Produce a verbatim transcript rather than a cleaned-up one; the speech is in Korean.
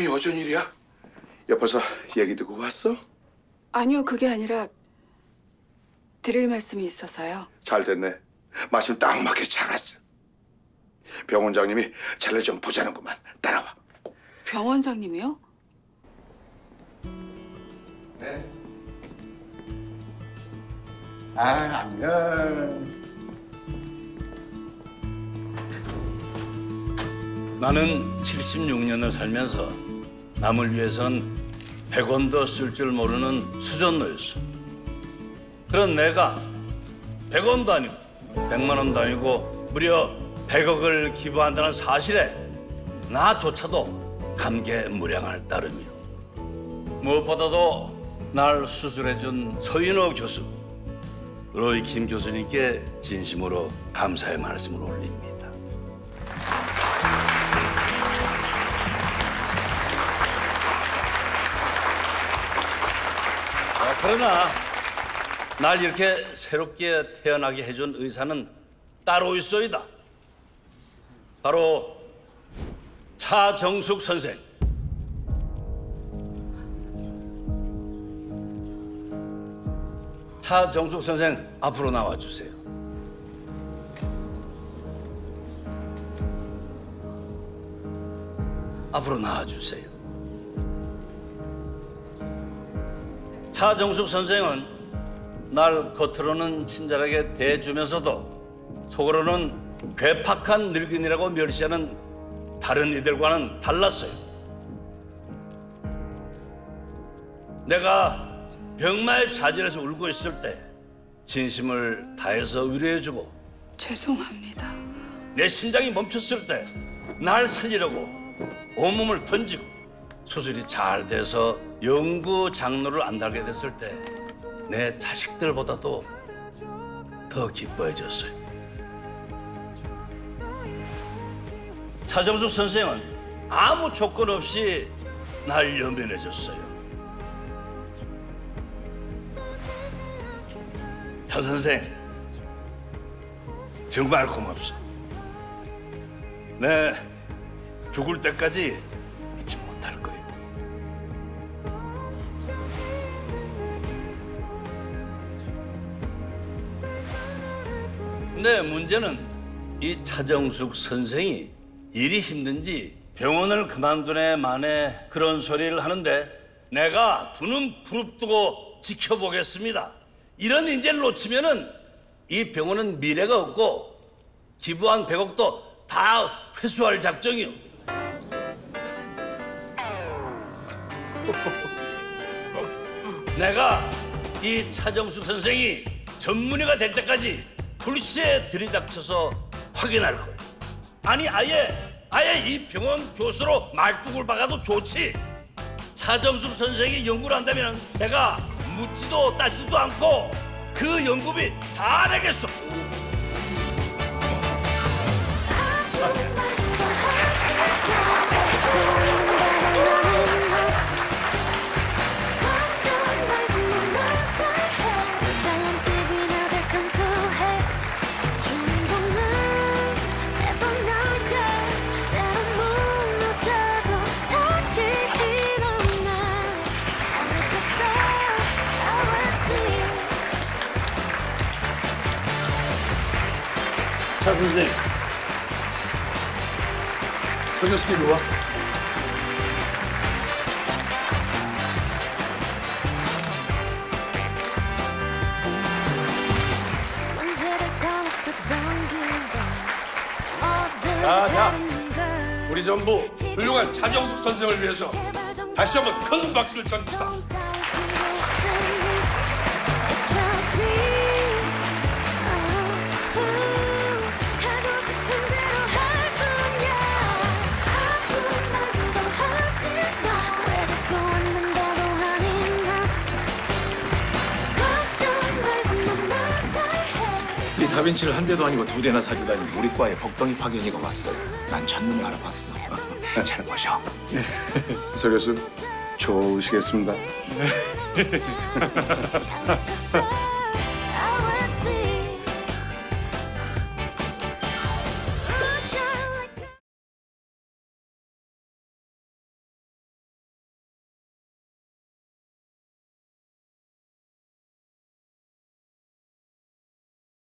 동생이 어쩐 일이야? 옆에서 얘기 듣고 왔어? 아니요, 그게 아니라 드릴 말씀이 있어서요. 잘 됐네. 마침 딱 맞게 잘 왔어. 병원장님이 쟤를 좀 보자는구만. 따라와. 병원장님이요? 네. 아, 안녕. 나는 칠십육 년을 살면서 남을 위해선 백 원도 쓸 줄 모르는 수전노였어. 그런 내가 백 원도 아니고 백만 원도 아니고 무려 백억을 기부한다는 사실에 나조차도 감개무량할 따름이요. 무엇보다도 날 수술해준 서인호 교수, 로이 김 교수님께 진심으로 감사의 말씀을 올립니다. 그러나 날 이렇게 새롭게 태어나게 해준 의사는 따로 있어이다. 바로 차정숙 선생. 차정숙 선생, 앞으로 나와주세요. 앞으로 나와주세요. 차정숙 선생은 날 겉으로는 친절하게 대해주면서도 속으로는 괴팍한 늙은이라고 멸시하는 다른 이들과는 달랐어요. 내가 병마에 좌절해서 울고 있을 때 진심을 다해서 위로해주고, 죄송합니다. 내 심장이 멈췄을 때 날 살리려고 온몸을 던지고, 수술이 잘 돼서 연구 장로를 안 달게 됐을 때 내 자식들보다도 더 기뻐해줬어요. 차정숙 선생은 아무 조건 없이 날 연변해줬어요. 차 선생, 정말 고맙소. 내 죽을 때까지 잊지 못할 거예요. 근데 문제는 이 차정숙 선생이 일이 힘든지 병원을 그만두네 마네 그런 소리를 하는데, 내가 두 눈 부릅뜨고 지켜보겠습니다. 이런 인재를 놓치면은 이 병원은 미래가 없고 기부한 백억도 다 회수할 작정이요. 내가 이 차정숙 선생이 전문의가 될 때까지 불시에 들이닥쳐서 확인할 거야. 아니 아예 아예 이 병원 교수로 말뚝을 박아도 좋지, 차정숙 선생이 연구를 한다면 내가 묻지도 따지도 않고 그 연구비 다 내겠어. 차 선생, 서 교수님 일로 와. 자, 자, 우리 전부 훌륭한 차정숙 선생을 위해서 다시 한번 큰 박수를 쳐줍시다. 다빈치를 한 대도 아니고 두 대나 사주다니 우리 과에 복덩이 파견이가 왔어요. 난 첫눈에 알아봤어. 잘 보셔. 서 교수, 좋으시겠습니다.